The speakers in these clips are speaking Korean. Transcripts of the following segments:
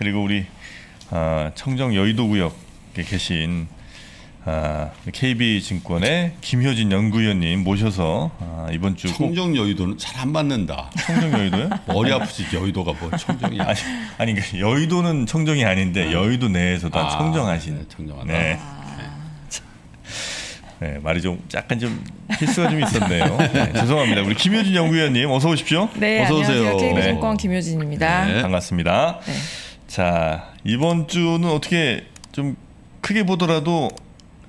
그리고 우리 청정 여의도 구역에 계신 KB 증권의 김효진 연구위원님 모셔서 이번 주 청정 여의도는 잘 안 맞는다. 청정 여의도요? 머리 아프지. 여의도가 뭐 청정이야. 아니 그러니까 여의도는 청정이 아닌데 여의도 내에서도 청정하신. 네, 청정하다. 네. 네, 말이 좀 약간 좀 실수가 좀 있었네요. 네, 죄송합니다. 우리 김효진 연구위원님 어서 오십시오. 네, 어서 오세요. KB 증권 김효진입니다. 네, 반갑습니다. 네. 자, 이번 주는 어떻게 좀 크게 보더라도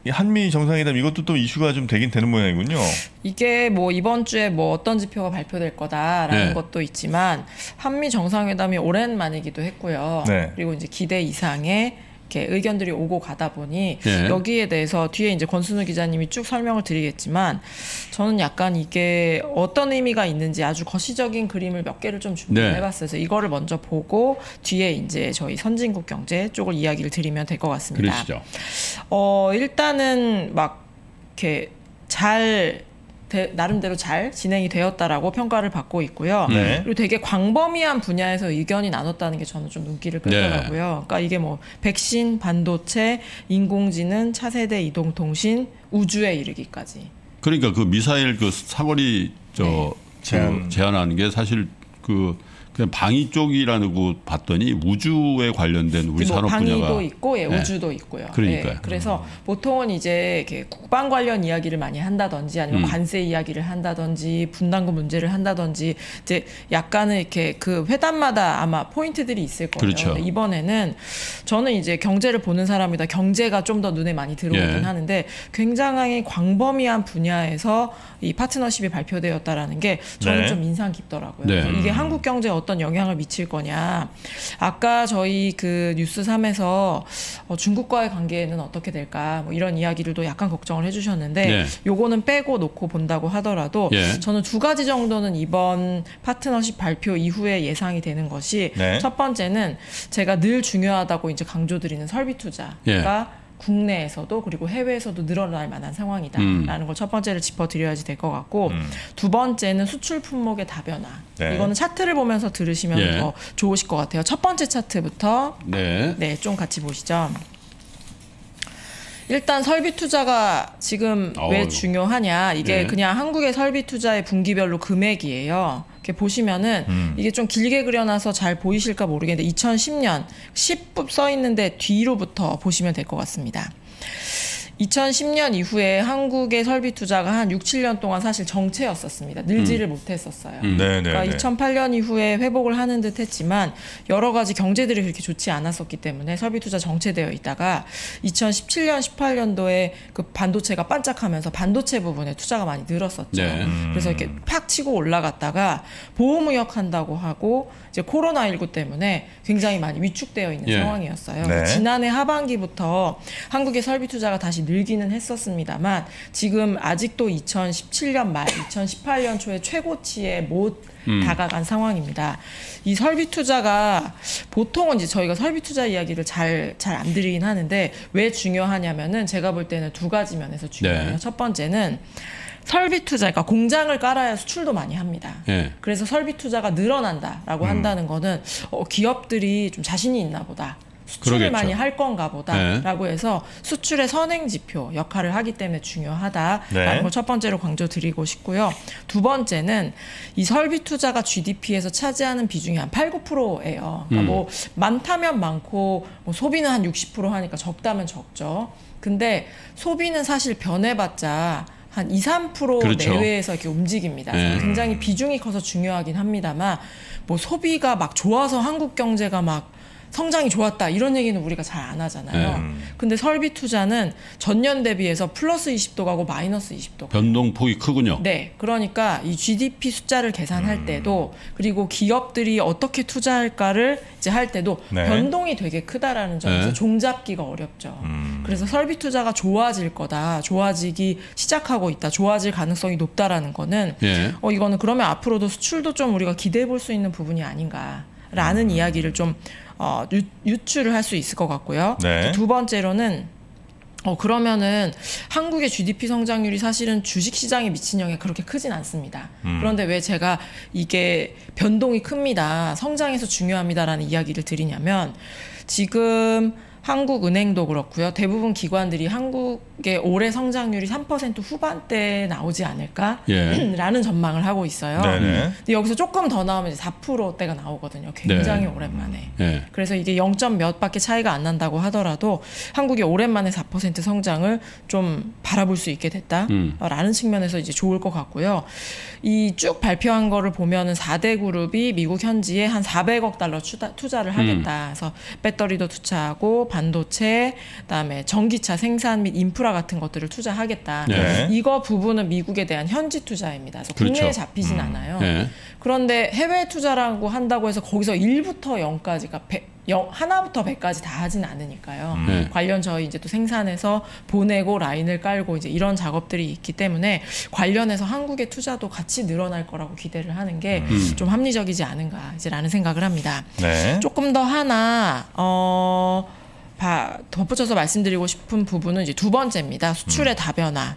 한미 정상회담 이것도 또 이슈가 좀 되긴 되는 모양이군요. 이게 뭐 이번 주에 뭐 어떤 지표가 발표될 거다라는 네. 것도 있지만 한미 정상회담이 오랜만이기도 했고요. 네. 그리고 이제 기대 이상의 이렇게 의견들이 오고 가다 보니 네. 여기에 대해서 뒤에 이제 권순우 기자님이 쭉 설명을 드리겠지만 저는 약간 이게 어떤 의미가 있는지 아주 거시적인 그림을 몇 개를 좀 준비해 봤어요. 네. 이거를 먼저 보고 뒤에 이제 저희 선진국 경제 쪽을 이야기를 드리면 될 것 같습니다. 그러시죠. 일단은 막 이렇게 잘 나름대로 잘 진행이 되었다라고 평가를 받고 있고요. 네. 그리고 되게 광범위한 분야에서 의견이 나눴다는 게 저는 좀 눈길을 끌더라고요. 네. 그러니까 이게 뭐 백신, 반도체, 인공지능, 차세대 이동통신, 우주에 이르기까지. 그러니까 그 미사일 그 사거리 네. 제한하는 게 사실 그냥 방위 쪽이라고 봤더니 우주에 관련된 우리 뭐 산업 방위도 분야가 방위도 있고 예, 우주도 네. 있고요. 그러니까요. 예, 그래서 보통은 이제 이렇게 국방 관련 이야기를 많이 한다든지 아니면 관세 이야기를 한다든지 분담금 문제를 한다든지 이제 약간은 이렇게 그 회담마다 아마 포인트들이 있을 거예요. 그렇죠. 근데 이번에는 저는 이제 경제를 보는 사람이다. 경제가 좀 더 눈에 많이 들어오긴 예. 하는데 굉장히 광범위한 분야에서 이 파트너십이 발표되었다라는 게 저는 네. 좀 인상 깊더라고요. 네. 이게 한국 경제에 어떤 영향을 미칠 거냐. 아까 저희 그 뉴스 3에서 중국과의 관계는 어떻게 될까 뭐 이런 이야기들도 약간 걱정을 해주셨는데 네. 요거는 빼고 놓고 본다고 하더라도 예. 저는 두 가지 정도는 이번 파트너십 발표 이후에 예상이 되는 것이 네. 첫 번째는 제가 늘 중요하다고 이제 강조드리는 설비 투자가 예. 국내에서도 그리고 해외에서도 늘어날 만한 상황이다라는 걸 첫 번째를 짚어드려야지 될 것 같고 두 번째는 수출 품목의 다변화. 네. 이거는 차트를 보면서 들으시면 예. 더 좋으실 것 같아요. 첫 번째 차트부터 네. 네, 좀 같이 보시죠. 일단 설비 투자가 지금 왜 중요하냐. 이게 네. 그냥 한국의 설비 투자의 분기별로 금액이에요. 이렇게 보시면은 이게 좀 길게 그려놔서 잘 보이실까 모르겠는데 2010년 10부 써 있는데 뒤로부터 보시면 될 것 같습니다. 2010년 이후에 한국의 설비 투자가 한 6, 7년 동안 사실 정체였었습니다. 늘지를 못했었어요. 네, 그러니까 네. 2008년 이후에 회복을 하는 듯 했지만 여러 가지 경제들이 그렇게 좋지 않았었기 때문에 설비 투자 정체되어 있다가 2017년, 18년도에 그 반도체가 반짝하면서 반도체 부분에 투자가 많이 늘었었죠. 네. 그래서 이렇게 팍 치고 올라갔다가 보호무역한다고 하고 이제 코로나19 때문에 굉장히 많이 위축되어 있는 예. 상황이었어요. 네. 지난해 하반기부터 한국의 설비 투자가 다시 늘기는 했었습니다만 지금 아직도 2017년 말, 2018년 초에 최고치에 못 다가간 상황입니다. 이 설비 투자가 보통은 이제 저희가 설비 투자 이야기를 잘 안 드리긴 하는데 왜 중요하냐면은 제가 볼 때는 두 가지 면에서 중요해요. 네. 첫 번째는 설비 투자, 그러니까 공장을 깔아야 수출도 많이 합니다. 예. 그래서 설비 투자가 늘어난다라고 한다는 거는 기업들이 좀 자신이 있나 보다. 수출을 그러겠죠. 많이 할 건가 보다라고 네. 해서 수출의 선행지표 역할을 하기 때문에 중요하다라는 네. 걸 첫 번째로 강조드리고 싶고요. 두 번째는 이 설비 투자가 GDP에서 차지하는 비중이 한 8, 9%예요. 그러니까 뭐 많다면 많고 뭐 소비는 한 60% 하니까 적다면 적죠. 근데 소비는 사실 변해봤자 한 2, 3% 그렇죠. 내외에서 이렇게 움직입니다. 네. 굉장히 비중이 커서 중요하긴 합니다만 뭐 소비가 막 좋아서 한국 경제가 막 성장이 좋았다 이런 얘기는 우리가 잘 안 하잖아요. 근데 설비 투자는 전년 대비해서 플러스 20도 가고 마이너스 20도 가고. 변동폭이 크군요. 네. 그러니까 이 GDP 숫자를 계산할 때도 그리고 기업들이 어떻게 투자할까를 이제 할 때도 네. 변동이 되게 크다라는 점에서 네. 종잡기가 어렵죠. 그래서 설비 투자가 좋아질 거다. 좋아지기 시작하고 있다. 좋아질 가능성이 높다라는 거는 예. 이거는 그러면 앞으로도 수출도 좀 우리가 기대해 볼 수 있는 부분이 아닌가라는 이야기를 좀 유추를 할 수 있을 것 같고요. 네. 두 번째로는 그러면은 한국의 GDP 성장률이 사실은 주식시장에 미친 영향이 그렇게 크진 않습니다. 그런데 왜 제가 이게 변동이 큽니다, 성장에서 중요합니다라는 이야기를 드리냐면, 지금 한국은행도 그렇고요, 대부분 기관들이 한국의 올해 성장률이 3% 후반대에 나오지 않을까라는 전망을 하고 있어요. 네네. 근데 여기서 조금 더 나오면 이제 4%대가 나오거든요. 굉장히 네. 오랜만에. 네. 그래서 이게 0.몇밖에 차이가 안 난다고 하더라도 한국이 오랜만에 4% 성장을 좀 바라볼 수 있게 됐다라는 측면에서 이제 좋을 것 같고요. 이 쭉 발표한 거를 보면은 4대 그룹이 미국 현지에 한 400억 달러 투자를 하겠다. 그래서 배터리도 투자하고 반도체, 그다음에 전기차 생산 및 인프라 같은 것들을 투자하겠다. 네. 이거 부분은 미국에 대한 현지 투자입니다. 그래서 그렇죠. 국내에 잡히진 않아요. 네. 그런데 해외 투자라고 한다고 해서 거기서 1부터 0까지가 100, 하나부터 100까지 다 하진 않으니까요. 네. 관련 저희 이제 또 생산해서 보내고 라인을 깔고 이제 이런 작업들이 있기 때문에 관련해서 한국의 투자도 같이 늘어날 거라고 기대를 하는 게 좀 합리적이지 않은가 이제라는 생각을 합니다. 네. 조금 더 하나 덧붙여서 말씀드리고 싶은 부분은 이제 두 번째입니다. 수출의 다변화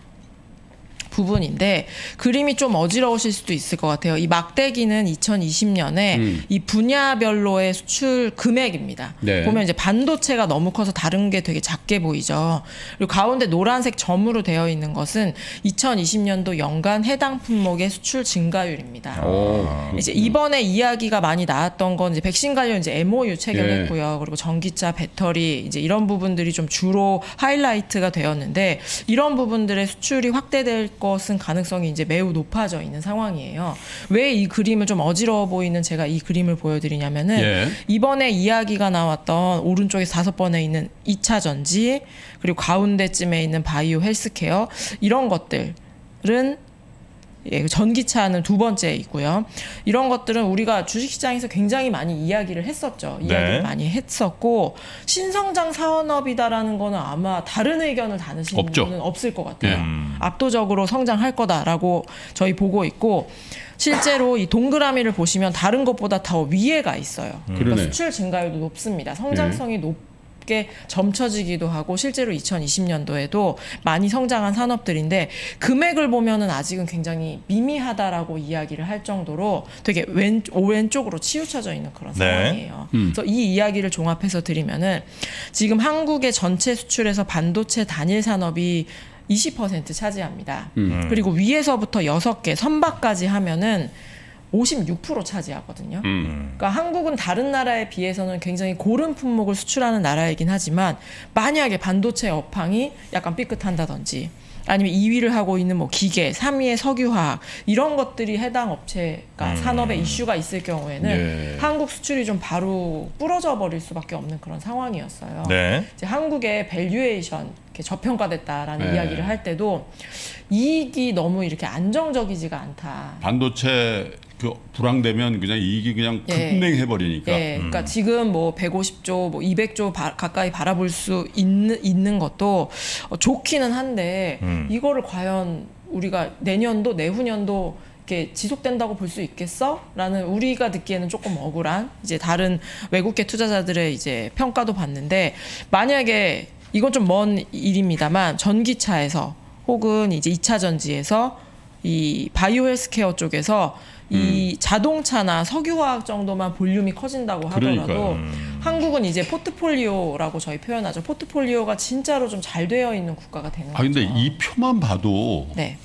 부분인데, 그림이 좀 어지러우실 수도 있을 것 같아요. 이 막대기는 2020년에 이 분야별로의 수출 금액입니다. 네. 보면 이제 반도체가 너무 커서 다른 게 되게 작게 보이죠. 그리고 가운데 노란색 점으로 되어 있는 것은 2020년도 연간 해당 품목의 수출 증가율입니다. 오. 이제 이번에 이야기가 많이 나왔던 건 이제 백신 관련 이제 MOU 체결했고요. 예. 그리고 전기차, 배터리 이제 이런 부분들이 좀 주로 하이라이트가 되었는데, 이런 부분들의 수출이 확대될 것은 가능성이 이제 매우 높아져 있는 상황이에요. 왜 이 그림을 좀 어지러워 보이는 제가 이 그림을 보여드리냐면은, 예. 이번에 이야기가 나왔던 오른쪽에 5번에 있는 2차 전지, 그리고 가운데쯤에 있는 바이오 헬스케어, 이런 것들은 예, 전기차는 2번째에 있고요. 이런 것들은 우리가 주식시장에서 굉장히 많이 이야기를 했었죠. 이야기를 네. 많이 했었고, 신성장 산업이다라는 거는 아마 다른 의견을 다루시는 분은 없을 것 같아요. 압도적으로 성장할 거다라고 저희 보고 있고, 실제로 이 동그라미를 보시면 다른 것보다 더 위에가 있어요. 그러니까 수출 증가율도 높습니다. 성장성이 높게 점쳐지기도 하고, 실제로 2020년도에도 많이 성장한 산업들인데, 금액을 보면은 아직은 굉장히 미미하다라고 이야기를 할 정도로 되게 왼쪽으로 치우쳐져 있는 그런 네. 상황이에요. 그래서 이 이야기를 종합해서 드리면은, 지금 한국의 전체 수출에서 반도체 단일 산업이 20% 차지합니다. 그리고 위에서부터 6개 선박까지 하면은 56% 차지하거든요. 그러니까 한국은 다른 나라에 비해서는 굉장히 고른 품목을 수출하는 나라이긴 하지만, 만약에 반도체 업황이 약간 삐끗한다든지, 아니면 2위를 하고 있는 뭐 기계, 3위의 석유화학, 이런 것들이 해당 업체가 산업에 이슈가 있을 경우에는 예. 한국 수출이 좀 바로 부러져 버릴 수밖에 없는 그런 상황이었어요. 네. 이제 한국의 밸류에이션 이렇게 저평가됐다라는 네. 이야기를 할 때도 이익이 너무 이렇게 안정적이지가 않다. 반도체 불황되면 그냥 이익이 그냥 급냉해 버리니까. 예. 그러니까 지금 뭐 150조, 뭐 200조 가까이 바라볼 수 있는 것도 좋기는 한데, 이거를 과연 우리가 내년도, 내후년도 이렇게 지속된다고 볼 수 있겠어? 라는, 우리가 듣기에는 조금 억울한 이제 다른 외국계 투자자들의 이제 평가도 봤는데, 만약에 이건 좀 먼 일입니다만 전기차에서 혹은 이제 2차 전지에서 이 바이오 헬스케어 쪽에서 이 자동차나 석유화학 정도만 볼륨이 커진다고 하더라도 한국은 이제 포트폴리오라고 저희 표현하죠. 포트폴리오가 진짜로 좀 잘 되어 있는 국가가 되는 거죠. 아, 근데 이 표만 봐도 네.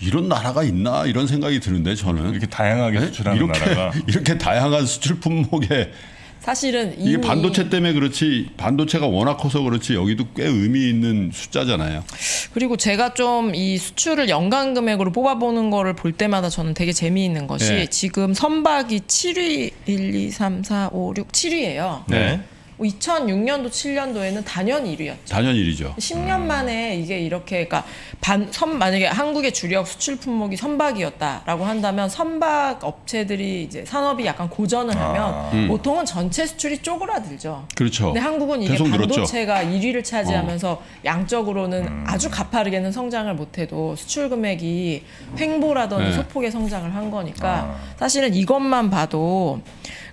이런 나라가 있나 이런 생각이 드는데, 저는 이렇게 다양하게 네? 수출하는 나라가 이렇게 다양한 수출 품목에, 사실은 이게 반도체 때문에 그렇지, 반도체가 워낙 커서 그렇지, 여기도 꽤 의미 있는 숫자잖아요. 그리고 제가 좀 이 수출을 연간 금액으로 뽑아보는 거를 볼 때마다 저는 되게 재미있는 것이 네. 지금 선박이 7위, 1, 2, 3, 4, 5, 6, 7위예요. 네. 2006년도, 7년도에는 단연 1위였죠. 단연 1위죠. 10년 만에 이게 이렇게, 그러니까 만약에 한국의 주력 수출 품목이 선박이었다라고 한다면, 선박 업체들이 이제 산업이 약간 고전을 하면 보통은 전체 수출이 쪼그라들죠. 그렇죠. 근데 한국은 이게 반도체가 1위를 차지하면서 양적으로는 아주 가파르게는 성장을 못해도 수출 금액이 횡보라더니 네. 소폭의 성장을 한 거니까 사실은 이것만 봐도,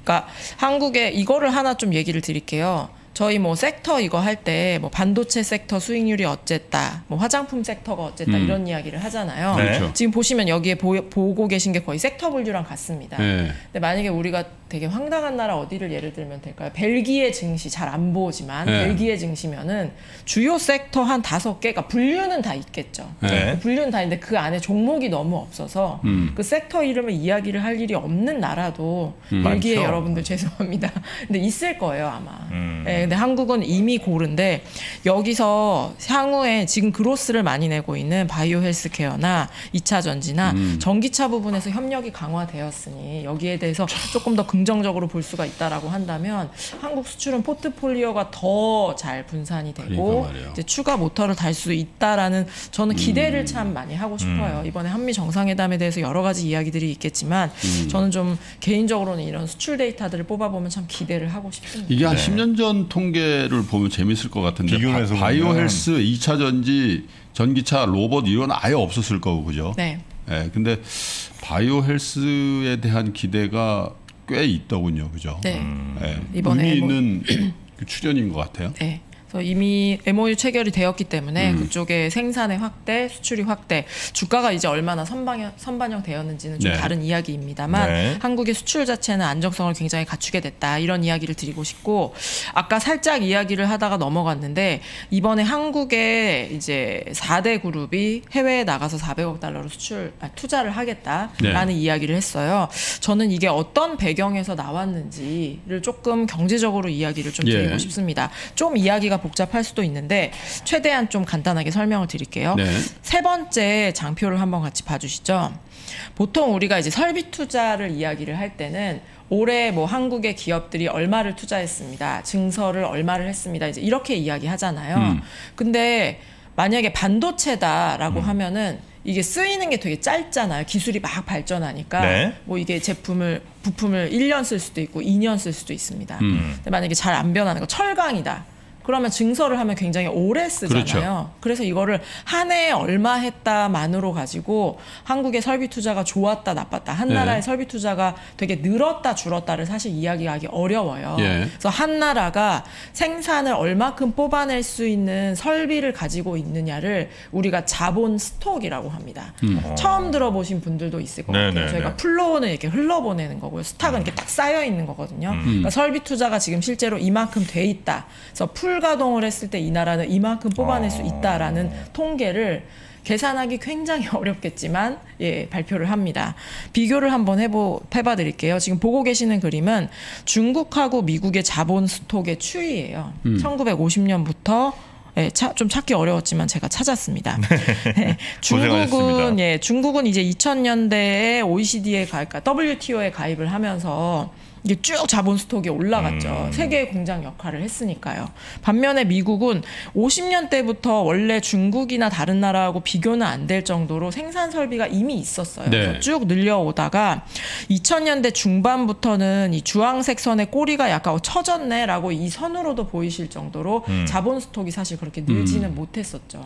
그러니까 한국에 이거를 하나 좀 얘기를 드릴게요. 저희 뭐 섹터 이거 할 때 뭐 반도체 섹터 수익률이 어쨌다, 뭐 화장품 섹터가 어쨌다 이런 이야기를 하잖아요. 네. 그렇죠. 지금 보시면 여기에 보고 계신 게 거의 섹터 분류랑 같습니다. 네. 근데 만약에 우리가 되게 황당한 나라 어디를 예를 들면 될까요? 벨기에 증시 잘 안 보지만 네. 벨기에 증시면은 주요 섹터 한 5개가 분류는 다 있겠죠. 네. 분류는 다 있는데 그 안에 종목이 너무 없어서 그 섹터 이름을 이야기를 할 일이 없는 나라도 벨기에 많죠. 여러분들 죄송합니다. 근데 있을 거예요 아마. 네, 근데 한국은 이미 고른데 여기서 향후에 지금 그로스를 많이 내고 있는 바이오 헬스케어나 2차 전지나 전기차 부분에서 협력이 강화되었으니 여기에 대해서 조금 더 긍정적으로 볼 수가 있다라고 한다면 한국 수출은 포트폴리오가 더 잘 분산이 되고 그러니까 이제 추가 모터를 달 수 있다라는 저는 기대를 참 많이 하고 싶어요. 이번에 한미 정상회담에 대해서 여러 가지 이야기들이 있겠지만 저는 좀 개인적으로는 이런 수출 데이터들을 뽑아보면 참 기대를 하고 싶습니다. 이게 한 10년 전 통계를 보면 재밌을 것 같은데 바이오 헬스, 2차 전지, 전기차, 로봇 이건 아예 없었을 거고 그죠? 네. 네. 근데 바이오 헬스에 대한 기대가 꽤 있더군요, 그죠? 네. 네. 이번에 의미 있는 그 출연인 것 같아요. 네. 그래서 이미 MOU 체결이 되었기 때문에 그쪽의 생산의 확대, 수출이 확대, 주가가 이제 얼마나 선반영되었는지는 좀 네. 다른 이야기입니다만 네. 한국의 수출 자체는 안정성을 굉장히 갖추게 됐다. 이런 이야기를 드리고 싶고 아까 살짝 이야기를 하다가 넘어갔는데 이번에 한국의 이제 4대 그룹이 해외에 나가서 400억 달러로 투자를 하겠다라는 네. 이야기를 했어요. 저는 이게 어떤 배경에서 나왔는지를 조금 경제적으로 이야기를 좀 드리고 예. 싶습니다. 좀 이야기가 복잡할 수도 있는데 최대한 좀 간단하게 설명을 드릴게요. 네. 세 번째 장표를 한번 같이 봐주시죠. 보통 우리가 이제 설비 투자를 이야기를 할 때는 올해 뭐 한국의 기업들이 얼마를 투자했습니다. 증설을 얼마를 했습니다. 이제 이렇게 이야기하잖아요. 근데 만약에 반도체다라고 하면은 이게 쓰이는 게 되게 짧잖아요. 기술이 막 발전하니까 네. 뭐 이게 부품을 1년 쓸 수도 있고 2년 쓸 수도 있습니다. 근데 만약에 잘 안 변하는 거 철강이다. 그러면 증설을 하면 굉장히 오래 쓰잖아요. 그렇죠. 그래서 이거를 한 해에 얼마 했다만으로 가지고 한국의 설비 투자가 좋았다 나빴다 한 나라의 예. 설비 투자가 되게 늘었다 줄었다를 사실 이야기하기 어려워요. 예. 그래서 한 나라가 생산을 얼마큼 뽑아낼 수 있는 설비를 가지고 있느냐를 우리가 자본 스톡이라고 합니다. 처음 들어보신 분들도 있을 것 같아요. 네네네. 저희가 플로우는 이렇게 흘러보내는 거고요. 스탁은 이렇게 딱 쌓여있는 거거든요. 그러니까 설비 투자가 지금 실제로 이만큼 돼 있다. 그래서 가동을 했을 때 이 나라는 이만큼 뽑아낼 수 있다라는 통계를 계산하기 굉장히 어렵겠지만 예, 발표를 합니다. 비교를 한번 해봐 드릴게요. 지금 보고 계시는 그림은 중국하고 미국의 자본 스톡의 추이예요. 1950년부터 예, 좀 찾기 어려웠지만 제가 찾았습니다. 네, 중국은 예, 중국은 이제 2000년대에 OECD에 WTO에 가입을 하면서 이게 쭉 자본 스톡이 올라갔죠. 세계의 공장 역할을 했으니까요. 반면에 미국은 50년대부터 원래 중국이나 다른 나라하고 비교는 안 될 정도로 생산 설비가 이미 있었어요. 네. 쭉 늘려오다가 2000년대 중반부터는 이 주황색 선의 꼬리가 약간 처졌네라고 이 선으로도 보이실 정도로 자본 스톡이 사실 그렇게 늘지는 못했었죠.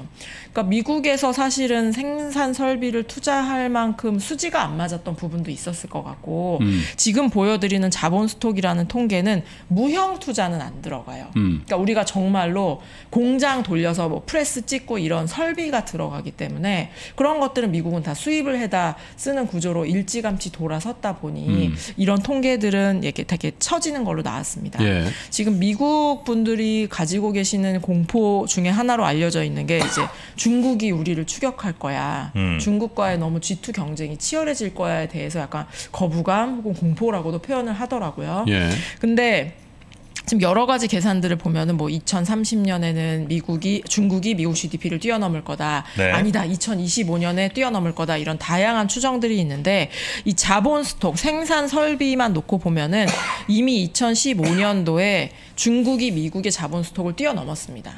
그러니까 미국에서 사실은 생산 설비를 투자할 만큼 수지가 안 맞았던 부분도 있었을 것 같고 지금 보여드리는 자본 스톡이라는 통계는 무형 투자는 안 들어가요. 그러니까 우리가 정말로 공장 돌려서 뭐 프레스 찍고 이런 설비가 들어가기 때문에 그런 것들은 미국은 다 수입을 해다 쓰는 구조로 일찌감치 돌아섰다 보니 이런 통계들은 이렇게 되게 처지는 걸로 나왔습니다. 예. 지금 미국 분들이 가지고 계시는 공포 중에 하나로 알려져 있는 게 이제 중국이 우리를 추격할 거야. 중국과의 너무 G2 경쟁이 치열해질 거야에 대해서 약간 거부감 혹은 공포라고도 표현을 하더라고요. 예. 근데 지금 여러 가지 계산들을 보면은 뭐 2030년에는 중국이 미국 GDP를 뛰어넘을 거다. 네. 아니다. 2025년에 뛰어넘을 거다. 이런 다양한 추정들이 있는데 이 자본 스톡 생산 설비만 놓고 보면은 이미 2015년도에 중국이 미국의 자본 스톡을 뛰어넘었습니다.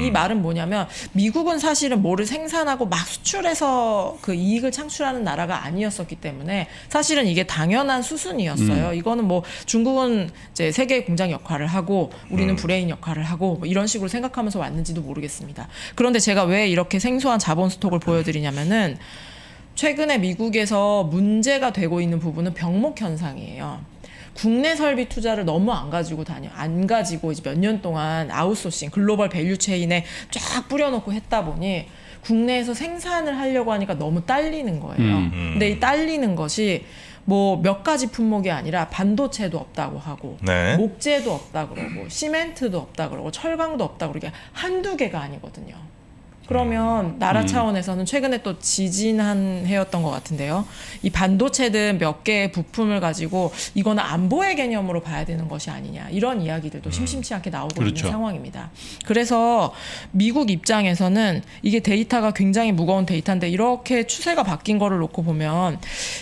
이 말은 뭐냐면 미국은 사실은 뭐를 생산하고 막 수출해서 그 이익을 창출하는 나라가 아니었었기 때문에 사실은 이게 당연한 수순이었어요. 이거는 뭐 중국은 이제 세계의 공장 역할을 하고 우리는 브레인 역할을 하고 뭐 이런 식으로 생각하면서 왔는지도 모르겠습니다. 그런데 제가 왜 이렇게 생소한 자본 스톡을 보여드리냐면은 최근에 미국에서 문제가 되고 있는 부분은 병목 현상이에요. 국내 설비 투자를 너무 안 가지고 이제 몇 년 동안 아웃소싱 글로벌 밸류 체인에 쫙 뿌려놓고 했다 보니 국내에서 생산을 하려고 하니까 너무 딸리는 거예요. 근데 이 딸리는 것이 뭐 몇 가지 품목이 아니라 반도체도 없다고 하고, 네. 목재도 없다 그러고, 시멘트도 없다 그러고, 철강도 없다 그러고, 이게 한두 개가 아니거든요. 그러면 나라 차원에서는 최근에 또 지진한 해였던 것 같은데요. 이 반도체 등 몇 개의 부품을 가지고 이거는 안보의 개념으로 봐야 되는 것이 아니냐, 이런 이야기들도 심심치 않게 나오고 그렇죠. 있는 상황입니다. 그래서 미국 입장에서는 이게 데이터가 굉장히 무거운 데이터인데 이렇게 추세가 바뀐 거를 놓고 보면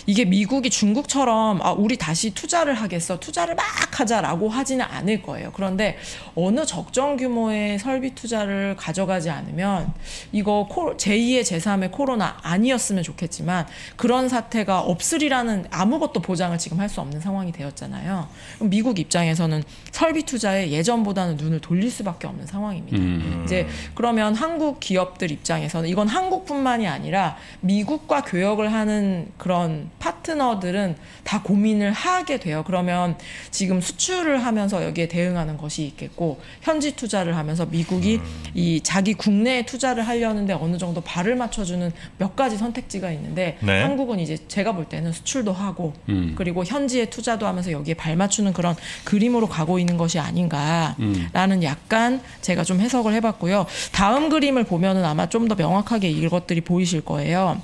이게 미국이 중국처럼 아, 우리 다시 투자를 하겠어, 투자를 막 하자라고 하지는 않을 거예요. 그런데 어느 적정 규모의 설비 투자를 가져가지 않으면 이거 제2의 제3의 코로나 아니었으면 좋겠지만 그런 사태가 없으리라는 아무것도 보장을 지금 할 수 없는 상황이 되었잖아요. 그럼 미국 입장에서는 설비 투자에 예전보다는 눈을 돌릴 수밖에 없는 상황입니다. 이제 그러면 한국 기업들 입장에서는 이건 한국뿐만이 아니라 미국과 교역을 하는 그런 파트너들은 다 고민을 하게 돼요. 그러면 지금 수출을 하면서 여기에 대응하는 것이 있겠고 현지 투자를 하면서 미국이 이 자기 국내에 투자를 하려는데 어느 정도 발을 맞춰주는 몇 가지 선택지가 있는데 네. 한국은 이제 제가 볼 때는 수출도 하고 그리고 현지에 투자도 하면서 여기에 발 맞추는 그런 그림으로 가고 있는 것이 아닌가라는 약간 제가 좀 해석을 해봤고요. 다음 그림을 보면은 아마 좀 더 명확하게 이것들이 보이실 거예요.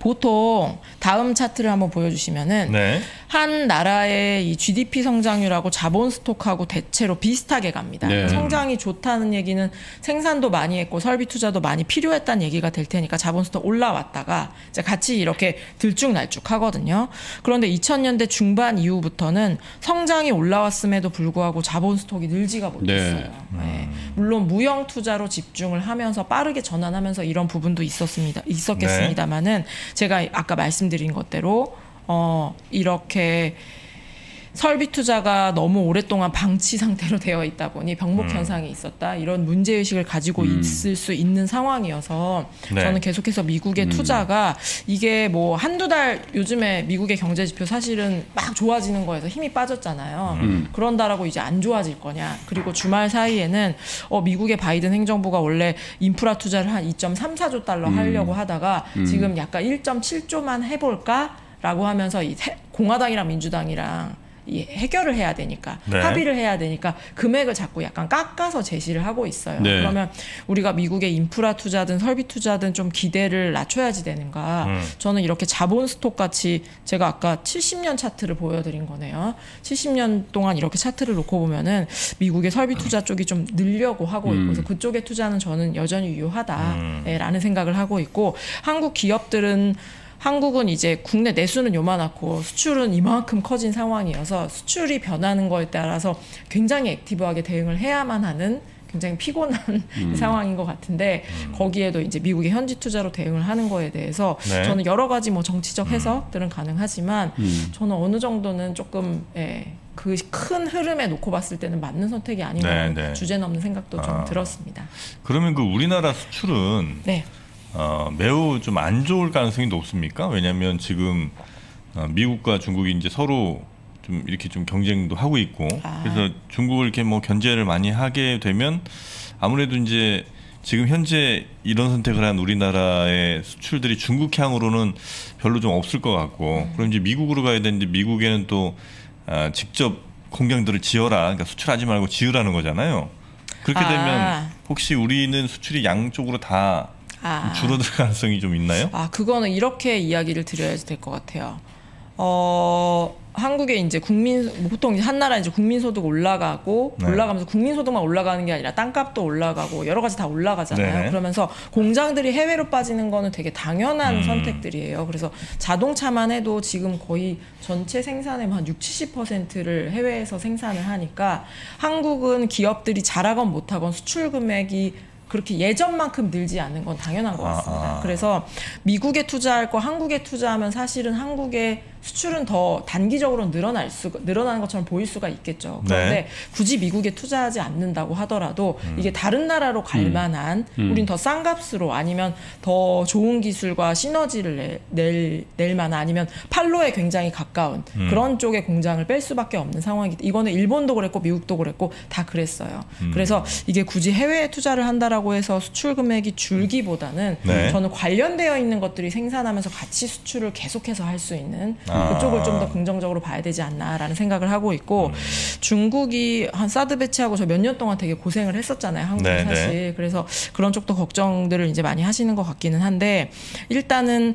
보통 다음 차트를 한번 보여주시면은 네. 한 나라의 이 GDP 성장률하고 자본 스톡하고 대체로 비슷하게 갑니다. 네. 성장이 좋다는 얘기는 생산도 많이 했고 설비 투자도 많이 필요했다는 얘기가 될 테니까 자본 스톡 올라왔다가 이제 같이 이렇게 들쭉날쭉 하거든요. 그런데 2000년대 중반 이후부터는 성장이 올라왔음에도 불구하고 자본 스톡이 늘지가 못했어요. 네. 네. 물론 무형 투자로 집중을 하면서 빠르게 전환하면서 이런 부분도 있었겠습니다만은 네. 제가 아까 말씀드린 것대로 이렇게 설비 투자가 너무 오랫동안 방치 상태로 되어 있다 보니 병목 현상이 있었다, 이런 문제의식을 가지고 있을 수 있는 상황이어서 네. 저는 계속해서 미국의 투자가 이게 뭐 한두 달, 요즘에 미국의 경제지표 사실은 막 좋아지는 거에서 힘이 빠졌잖아요. 그런다라고 이제 안 좋아질 거냐. 그리고 주말 사이에는 미국의 바이든 행정부가 원래 인프라 투자를 한 2.34조 달러 하려고 하다가 지금 약간 1.7조만 해볼까? 라고 하면서 이 공화당이랑 민주당이랑 해결을 해야 되니까 네. 합의를 해야 되니까 금액을 자꾸 약간 깎아서 제시를 하고 있어요. 네. 그러면 우리가 미국의 인프라 투자든 설비 투자든 좀 기대를 낮춰야지 되는가. 저는 이렇게 자본 스톡 같이 제가 아까 70년 차트를 보여드린 거네요. 70년 동안 이렇게 차트를 놓고 보면은 미국의 설비 투자 쪽이 좀 늘려고 하고 있고 그래서 그쪽에 투자는 저는 여전히 유효하다라는 생각을 하고 있고 한국 기업들은 한국은 이제 국내 내수는 요만하고 수출은 이만큼 커진 상황이어서 수출이 변하는 거에 따라서 굉장히 액티브하게 대응을 해야만 하는 굉장히 피곤한 상황인 것 같은데 거기에도 이제 미국의 현지 투자로 대응을 하는 거에 대해서 네. 저는 여러 가지 뭐 정치적 해석들은 가능하지만 저는 어느 정도는 조금 그 큰 흐름에 놓고 봤을 때는 맞는 선택이 아닌가 네, 네. 주제 넘는 생각도 좀 들었습니다. 그러면 그 우리나라 수출은 네. 매우 좀 안 좋을 가능성이 높습니까? 왜냐하면 지금 미국과 중국이 이제 서로 좀 이렇게 좀 경쟁도 하고 있고 그래서 중국을 이렇게 뭐 견제를 많이 하게 되면 아무래도 이제 지금 현재 이런 선택을 한 우리나라의 수출들이 중국향으로는 별로 좀 없을 것 같고 그럼 이제 미국으로 가야 되는데 미국에는 또 직접 공장들을 지어라, 그러니까 수출하지 말고 지으라는 거잖아요. 그렇게 되면 혹시 우리는 수출이 양쪽으로 다 줄어들 가능성이 좀 있나요? 그거는 이렇게 이야기를 드려야 될 것 같아요. 한국의 이제 보통 한 나라 이제 국민소득 올라가고 네. 올라가면서 국민소득만 올라가는 게 아니라 땅값도 올라가고 여러 가지 다 올라가잖아요. 네. 그러면서 공장들이 해외로 빠지는 거는 되게 당연한 선택들이에요. 그래서 자동차만 해도 지금 거의 전체 생산의 한 60~70%를 해외에서 생산을 하니까 한국은 기업들이 잘하건 못하건 수출 금액이 그렇게 예전만큼 늘지 않는 건 당연한 것 같습니다. 그래서 미국에 투자할 거 한국에 투자하면 사실은 한국의 수출은 더 단기적으로는 늘어나는 것처럼 보일 수가 있겠죠. 그런데 네. 굳이 미국에 투자하지 않는다고 하더라도 이게 다른 나라로 갈 만한 우린 더 싼 값으로 아니면 더 좋은 기술과 시너지를 낼 만한 아니면 팔로에 굉장히 가까운 그런 쪽의 공장을 뺄 수밖에 없는 상황이기 때문에 이거는 일본도 그랬고 미국도 그랬고 다 그랬어요. 그래서 이게 굳이 해외에 투자를 한다라고 해서 수출 금액이 줄기보다는 네. 저는 관련되어 있는 것들이 생산하면서 같이 수출을 계속해서 할 수 있는 그쪽을 좀 더 긍정적으로 봐야 되지 않나라는 생각을 하고 있고 중국이 한 사드 배치하고 저 몇 년 동안 되게 고생을 했었잖아요. 한국이 네, 사실. 네. 그래서 그런 쪽도 걱정들을 이제 많이 하시는 것 같기는 한데 일단은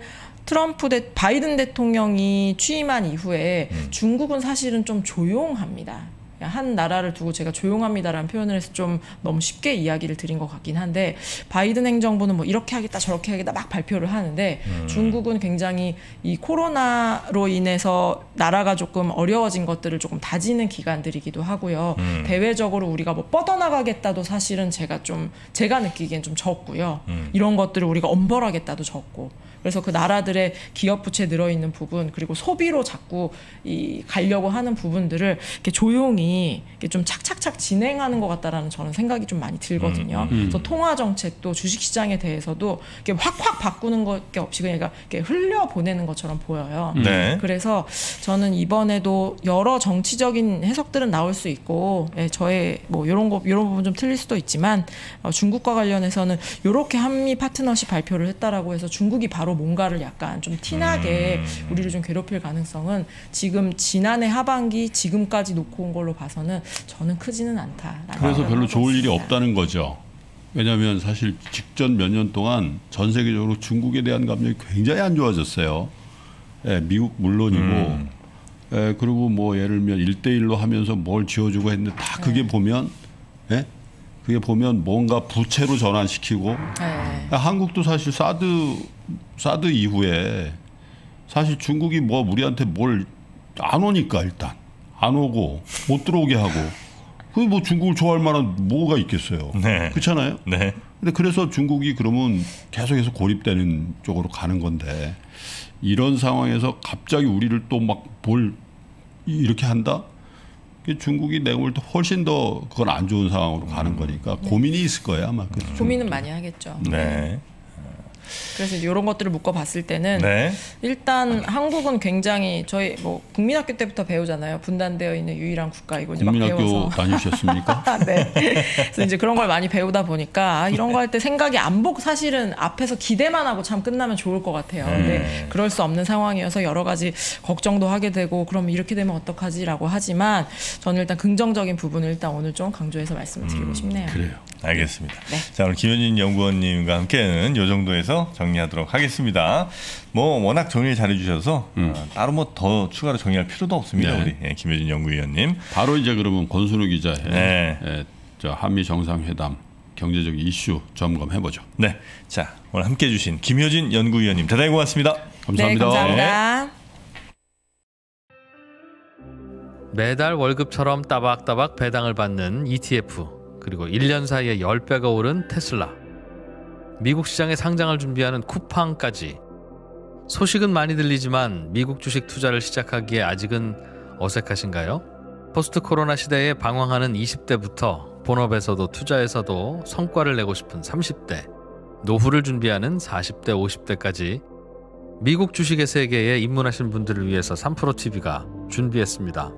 바이든 대통령이 취임한 이후에 중국은 사실은 좀 조용합니다. 한 나라를 두고 제가 조용합니다라는 표현을 해서 좀 너무 쉽게 이야기를 드린 것 같긴 한데 바이든 행정부는 뭐 이렇게 하겠다 저렇게 하겠다 막 발표를 하는데 중국은 굉장히 이 코로나로 인해서 나라가 조금 어려워진 것들을 조금 다지는 기간들이기도 하고요. 대외적으로 우리가 뭐 뻗어나가겠다도 사실은 제가 느끼기엔 좀 적고요. 이런 것들을 우리가 엄벌하겠다도 적고 그래서 그 나라들의 기업 부채 늘어있는 부분 그리고 소비로 자꾸 가려고 하는 부분들을 이렇게 조용히 이렇게 좀 착착착 진행하는 것 같다라는 저는 생각이 좀 많이 들거든요. 그래서 통화 정책도 주식시장에 대해서도 이렇게 확확 바꾸는 것게 없이 그냥 이렇게 흘려 보내는 것처럼 보여요. 네. 그래서 저는 이번에도 여러 정치적인 해석들은 나올 수 있고 예, 저의 뭐 이런 부분 좀 틀릴 수도 있지만 중국과 관련해서는 이렇게 한미 파트너십 발표를 했다라고 해서 중국이 바로 뭔가를 약간 좀 티나게 우리를 좀 괴롭힐 가능성은 지금 지난해 하반기 지금까지 놓고 온 걸로 봐서는 저는 크지는 않다. 그래서 별로 좋을 일이 없다는 거죠. 왜냐하면 사실 직전 몇 년 동안 전 세계적으로 중국에 대한 감정이 굉장히 안 좋아졌어요. 예, 미국 물론이고 예, 그리고 뭐 예를 들면 1:1로 하면서 뭘 지어주고 했는데 다 그게 보면 예? 그게 보면 뭔가 부채로 전환시키고 네. 한국도 사실 사드 이후에 사실 중국이 뭐 우리한테 뭘 안 오니까 일단 안 오고 못 들어오게 하고 그 뭐 중국을 좋아할 만한 뭐가 있겠어요. 네. 그렇잖아요. 네. 근데 그래서 중국이 그러면 계속해서 고립되는 쪽으로 가는 건데 이런 상황에서 갑자기 우리를 또 막 뭘 이렇게 한다? 중국이 내가 볼 때 훨씬 더 그건 안 좋은 상황으로 가는 거니까 고민이 있을 거예요 아마. 고민은 많이 하겠죠. 네. 그래서 이런 것들을 묶어봤을 때는 네. 일단 한국은 굉장히 저희 뭐 국민학교 때부터 배우잖아요. 분단되어 있는 유일한 국가이고 이제 막 배워서. 국민학교 다니셨습니까? 네. 그래서 이제 그런 걸 많이 배우다 보니까 아, 이런 거 할 때 생각이 사실은 앞에서 기대만 하고 참 끝나면 좋을 것 같아요. 근데 그럴 수 없는 상황이어서 여러 가지 걱정도 하게 되고 그럼 이렇게 되면 어떡하지라고 하지만 저는 일단 긍정적인 부분을 일단 오늘 좀 강조해서 말씀을 드리고 싶네요. 그래요. 알겠습니다. 네. 자 오늘 김효진 연구원님과 함께는 이 정도에서 정리하도록 하겠습니다. 뭐 워낙 정리를 잘해주셔서 따로 뭐 더 추가로 정리할 필요도 없습니다. 네. 우리 예, 김효진 연구위원님. 바로 이제 그러면 권순우 기자의 네. 예, 저 한미 정상회담 경제적 이슈 점검해보죠. 네, 자 오늘 함께해 주신 김효진 연구위원님 대단히 고맙습니다. 감사합니다. 네, 감사합니다. 네. 매달 월급처럼 따박따박 배당을 받는 ETF 그리고 1년 사이에 10배가 오른 테슬라. 미국 시장에 상장을 준비하는 쿠팡까지 소식은 많이 들리지만 미국 주식 투자를 시작하기에 아직은 어색하신가요? 포스트 코로나 시대에 방황하는 20대부터 본업에서도 투자에서도 성과를 내고 싶은 30대, 노후를 준비하는 40대, 50대까지 미국 주식의 세계에 입문하신 분들을 위해서 삼프로TV가 준비했습니다.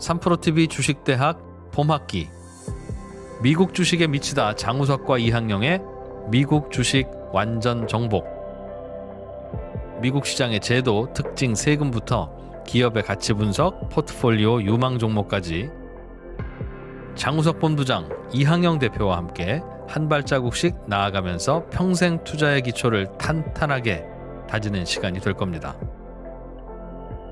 삼프로TV 주식대학 봄학기 미국 주식에 미치다 장우석과 이항영의 미국 주식 완전 정복. 미국 시장의 제도, 특징, 세금부터 기업의 가치 분석, 포트폴리오, 유망 종목까지 장우석 본부장, 이항영 대표와 함께 한 발자국씩 나아가면서 평생 투자의 기초를 탄탄하게 다지는 시간이 될 겁니다.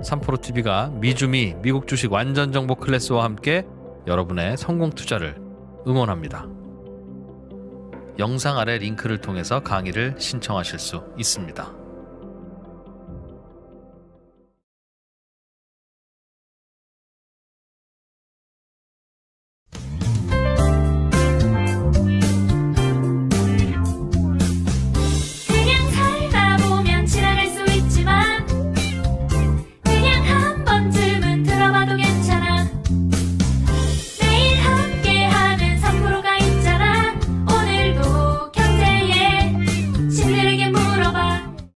삼프로TV가 미주미 미국 주식 완전 정복 클래스와 함께 여러분의 성공 투자를 응원합니다. 영상 아래 링크를 통해서 강의를 신청하실 수 있습니다.